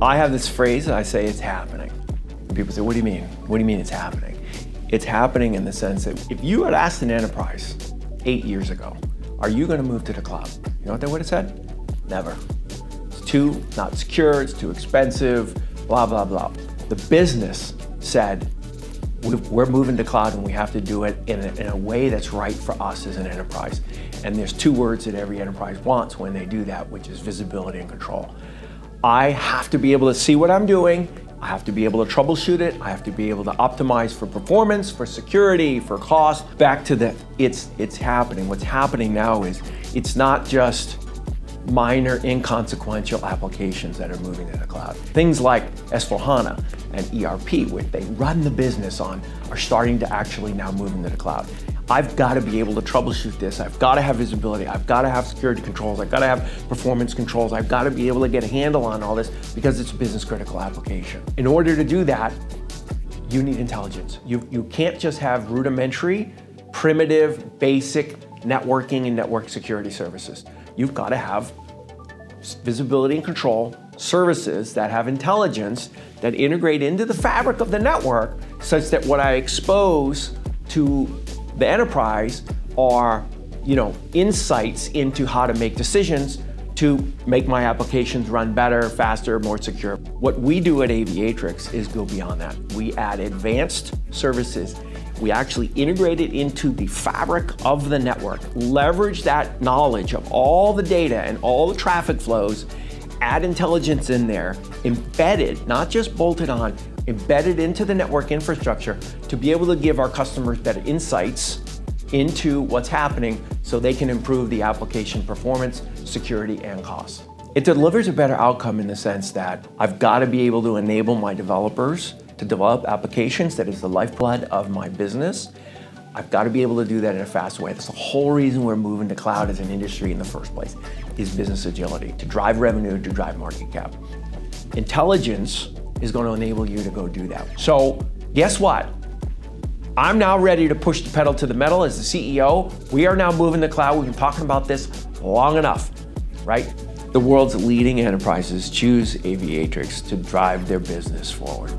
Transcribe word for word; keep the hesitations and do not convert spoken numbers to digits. I have this phrase that I say, it's happening. And people say, what do you mean? What do you mean it's happening? It's happening in the sense that if you had asked an enterprise eight years ago, are you gonna move to the cloud? You know what they would have said? Never. It's too not secure, it's too expensive, blah, blah, blah. The business said, we're moving to cloud and we have to do it in a, in a way that's right for us as an enterprise. And there's two words that every enterprise wants when they do that, which is visibility and control. I have to be able to see what I'm doing. I have to be able to troubleshoot it. I have to be able to optimize for performance, for security, for cost. Back to the, it's, it's happening. What's happening now is it's not just minor inconsequential applications that are moving to the cloud. Things like S four HANA and E R P, which they run the business on, are starting to actually now move into the cloud. I've got to be able to troubleshoot this. I've got to have visibility. I've got to have security controls. I've got to have performance controls. I've got to be able to get a handle on all this because it's a business critical application. In order to do that, you need intelligence. You, you can't just have rudimentary, primitive, basic networking and network security services. You've got to have visibility and control services that have intelligence that integrate into the fabric of the network such that what I expose to the enterprise are, you know, insights into how to make decisions to make my applications run better, faster, more secure. What we do at Aviatrix is go beyond that. We add advanced services. We actually integrate it into the fabric of the network, leverage that knowledge of all the data and all the traffic flows, add intelligence in there, embedded, not just bolted on, embedded into the network infrastructure to be able to give our customers better insights into what's happening so they can improve the application performance, security, and cost. It delivers a better outcome in the sense that I've got to be able to enable my developers to develop applications that is the lifeblood of my business. I've got to be able to do that in a fast way. That's the whole reason we're moving to cloud as an industry in the first place, is business agility, to drive revenue, to drive market cap. Intelligence is going to enable you to go do that. So guess what? I'm now ready to push the pedal to the metal as the C E O. We are now moving to cloud. We've been talking about this long enough, right? The world's leading enterprises choose Aviatrix to drive their business forward.